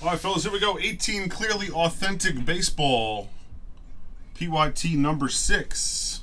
All right, fellas, here we go. 18 Clearly Authentic Baseball. PYT number 6.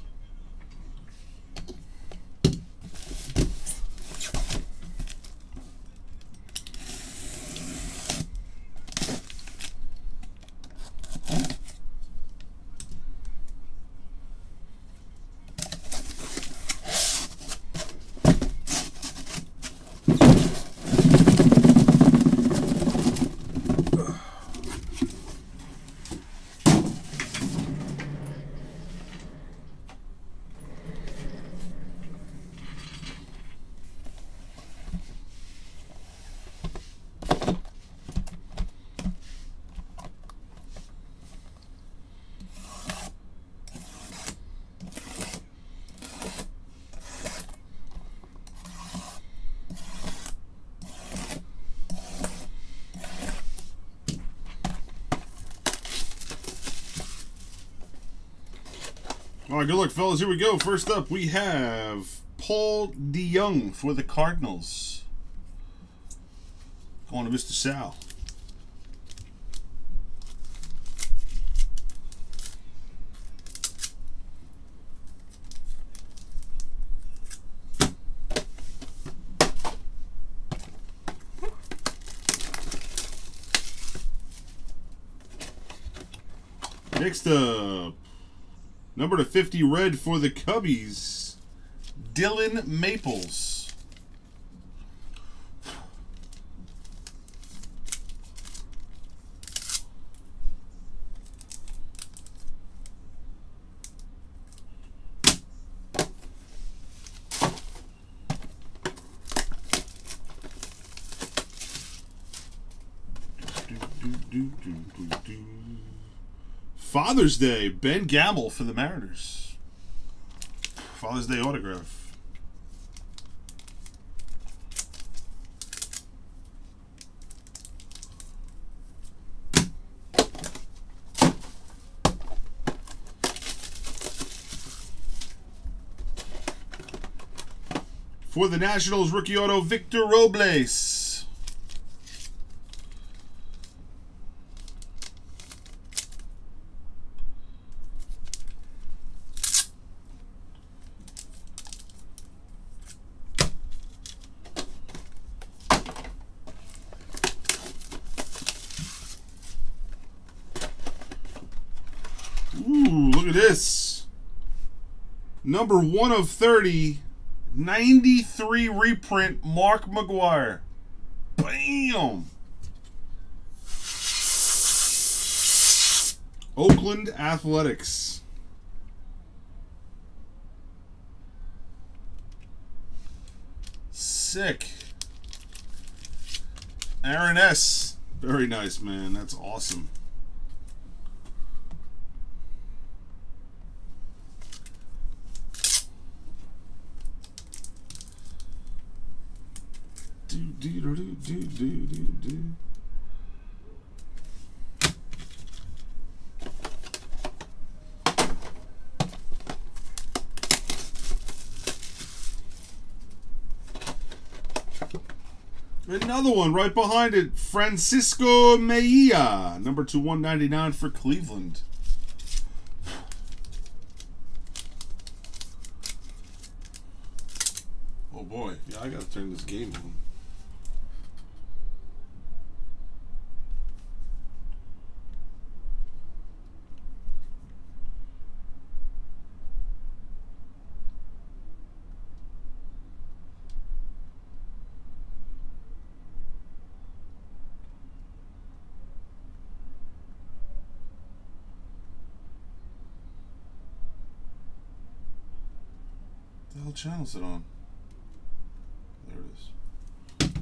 All right, good luck, fellas. Here we go. First up, we have Paul DeYoung for the Cardinals. Going to Mr. Sal. Next up, number to 50 red for the Cubbies, Dylan Maples. Father's Day, Ben Gamel for the Mariners. Father's Day autograph. For the Nationals, rookie auto, Victor Robles. This number 1 of 30, 93 reprint, Mark McGwire. Bam. Oakland Athletics. Sick. Aaron S. Very nice, man. That's awesome. Another one right behind it, Francisco Mejia, number 2/199 for Cleveland. Oh boy, yeah, I gotta turn this game on. What channel is it on? There it is.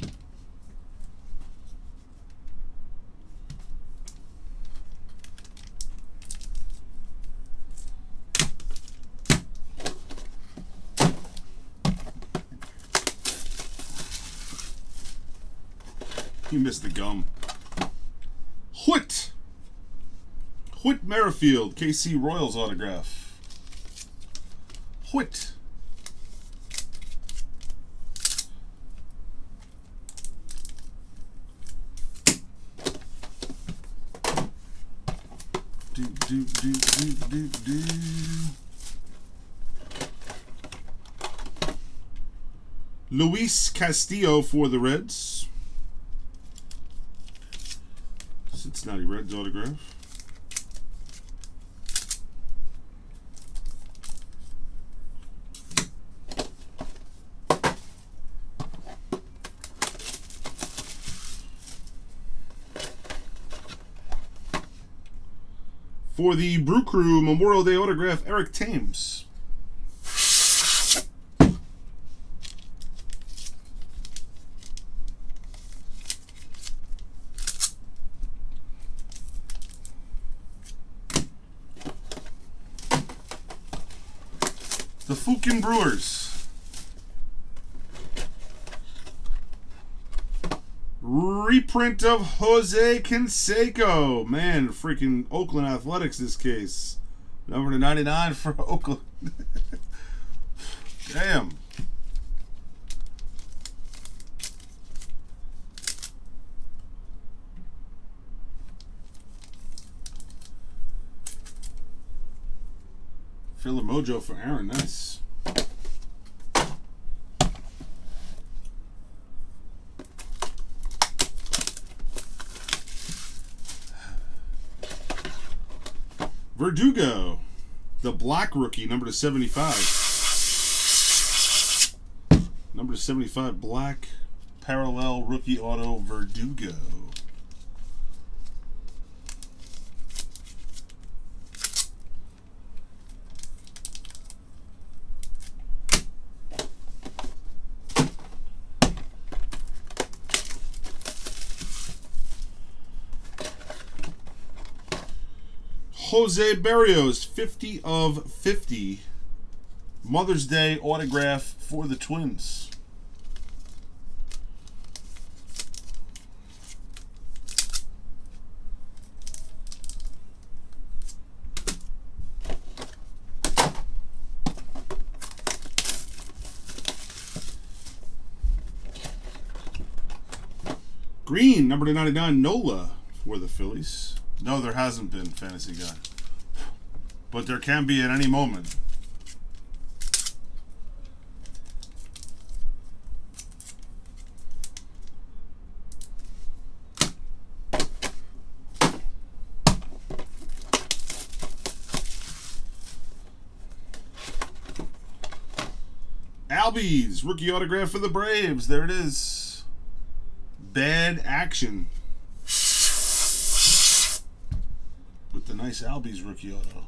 You missed the gum. Whit Merrifield, KC Royals autograph. Whit. Luis Castillo for the Reds. Cincinnati Reds autograph. For the Brew Crew Memorial Day autograph, Eric Thames. The Fukin Brewers. Reprint of Jose Canseco. Man, freaking Oakland Athletics this case. Number to 99 for Oakland. Damn. Filler Mojo for Aaron, nice. Verdugo, the black rookie, number to 75. Number to 75, black, parallel, rookie auto, Verdugo. Jose Berrios, 50 of 50. Mother's Day autograph for the Twins. Green, number to 99, Nola for the Phillies. No, there hasn't been, Fantasy Guy. But there can be at any moment. Albies, rookie autograph for the Braves. There it is. Bad action. The nice Albies rookie auto.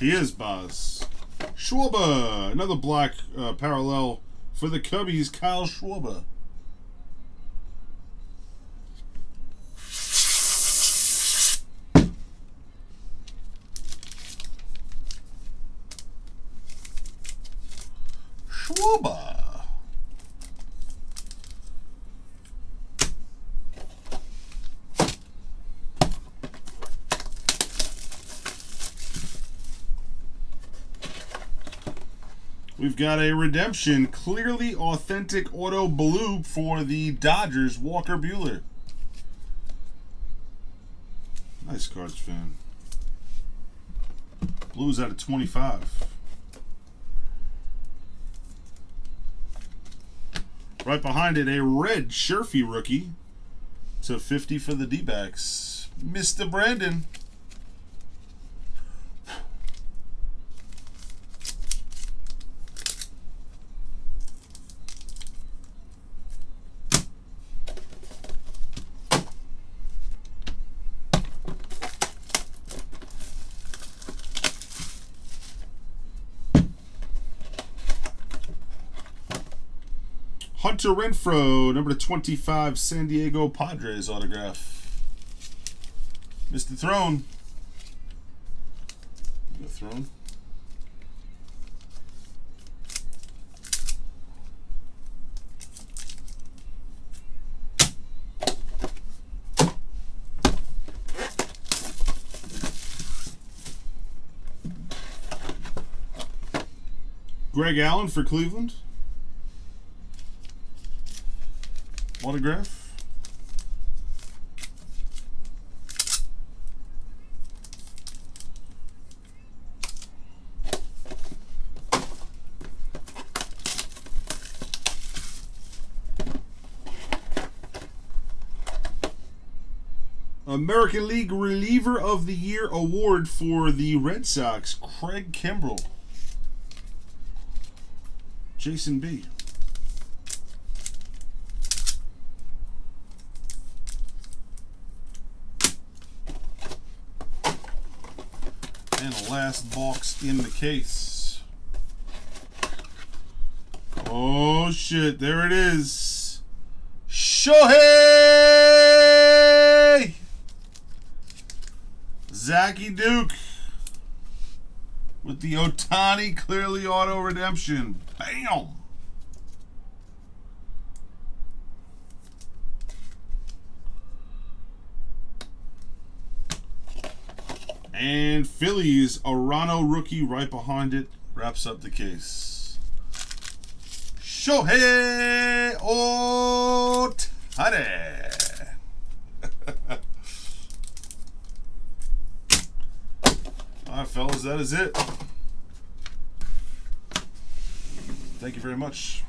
He is Boz. Schwarber, another black parallel for the Cubbies, Kyle Schwarber. We've got a redemption, Clearly Authentic auto blue for the Dodgers, Walker Buehler. Nice cards, fan. Blues out of 25. Right behind it, a red Scherfy rookie to 50 for the D-backs, Mr. Brandon. Hunter Renfro, number 25, San Diego Padres autograph. Mr. Throne. Go Throne. Greg Allen for Cleveland. Autograph. American League Reliever of the Year award for the Red Sox, Craig Kimbrel. Jason B. And the last box in the case. Oh shit, there it is. Shohei! Zachary Duke with the Ohtani Clearly Auto Redemption. Bam! And Phillies Arano rookie right behind it. Wraps up the case. Shohei Ohtani! Alright, fellas, that is it. Thank you very much.